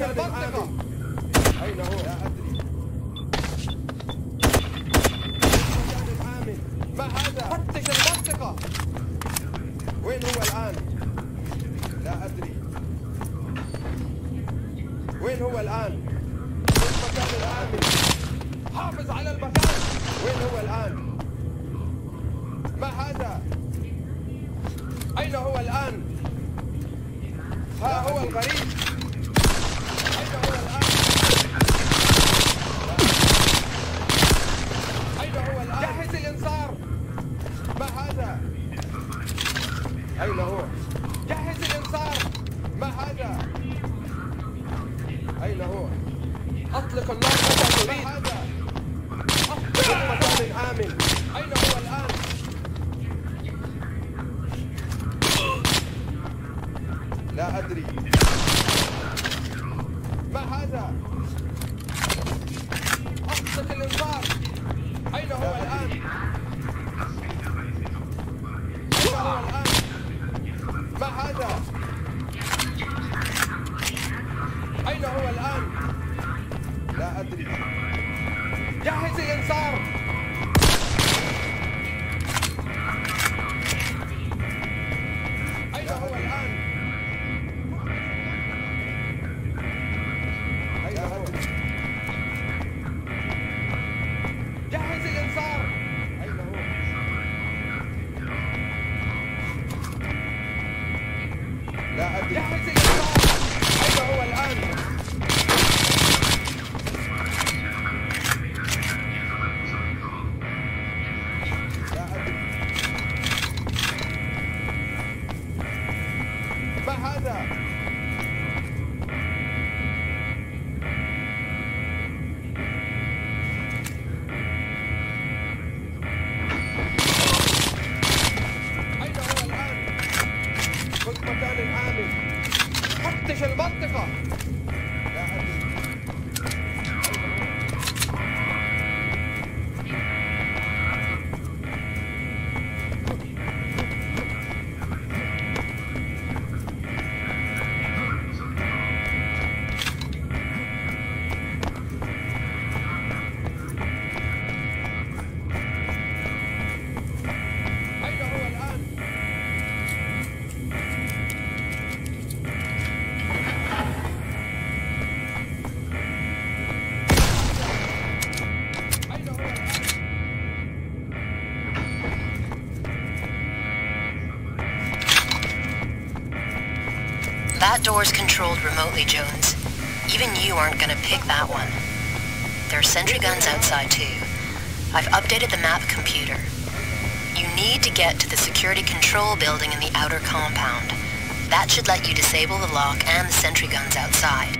منطقة. أين هو؟ لا أدري. مكان الآمن. ما هذا؟ فتش المنطقة. وين هو الآن؟ لا أدري. وين هو الآن؟ في المكان الآمن. حافظ على المكان. وين هو الآن؟ ما هذا؟ أين هو الآن؟ ها هو الغريب. أين هو الآن؟ أين هو الآن؟ جهز الإنذار. ما هذا؟ أين هو؟ جهز الإنذار. ما هذا؟ أين هو؟ أطلق النار متى تريد. ما هذا؟ أطلق مكان آمن. أين هو الآن؟ لا أدري. ما هذا؟ أطلق الإنذار. أين هو الآن؟ أين هو الآن؟ ما هذا؟ أين هو الآن؟ لا أدري. جهز الإنذار. أين هو الآن؟ That door's controlled remotely, Jones. Even you aren't gonna pick that one. There are sentry guns outside too. I've updated the map computer. You need to get to the security control building in the outer compound. That should let you disable the lock and the sentry guns outside.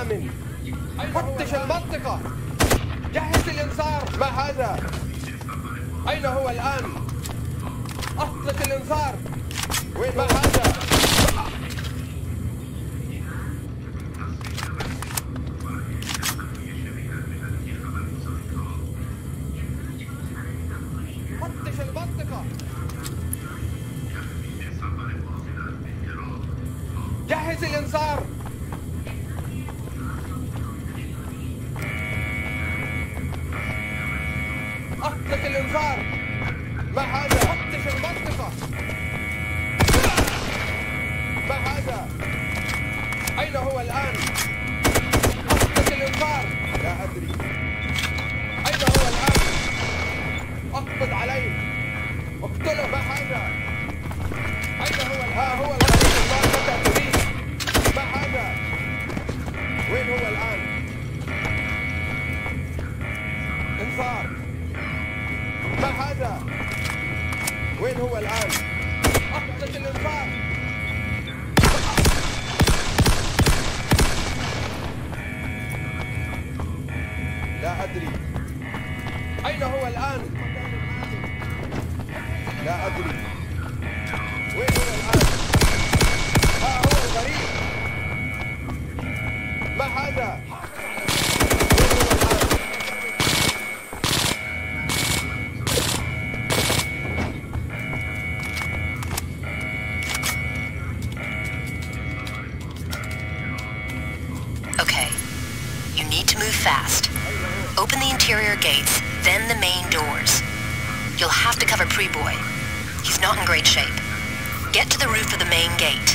الآمن. فتش المنطقة. جهز الإنذار. ما هذا؟ أين هو الآن؟ أطلق الإنذار. وين ما هذا؟ فتش المنطقة. جهز الإنذار. أطلق الإنذار. ما هذا؟ فتش المنطقة. ما هذا؟ أين هو الآن؟ أطلق الإنذار. لا أدري. أين هو الآن؟ أقبض عليه. اقتله. ما هذا؟ أين هو الآن؟ ها هو الآن. ما هذا؟ وين هو الآن؟ انذار. ما هذا؟ وين هو الآن؟ أطلق الإنذار. لا أدري. أين هو الآن؟ لا أدري. وين هو الآن؟ ها هو الغريب. ما هذا؟ Okay. You need to move fast. Open the interior gates, then the main doors. You'll have to cover Preboy. He's not in great shape. Get to the roof of the main gate.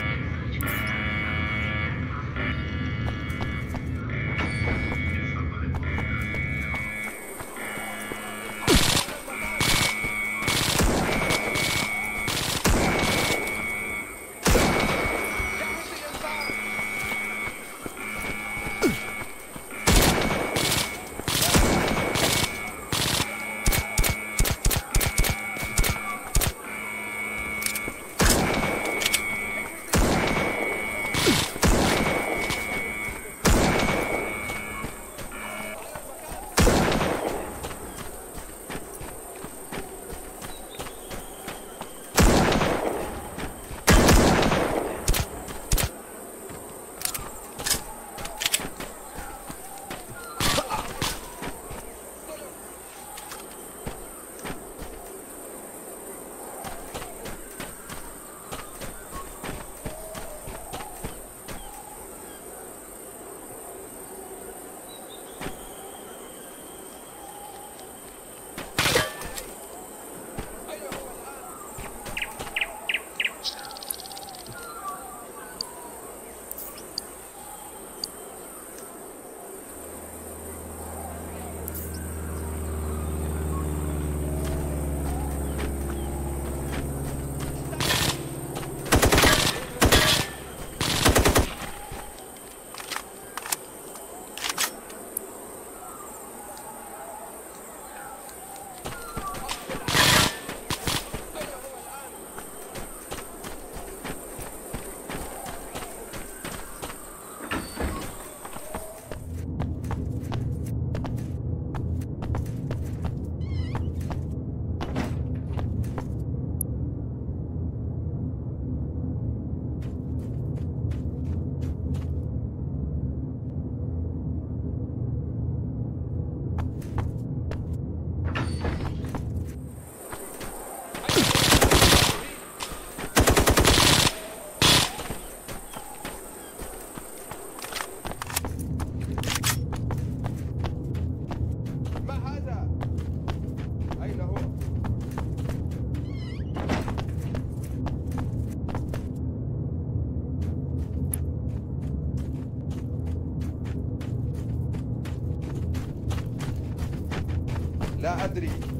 لا أدري.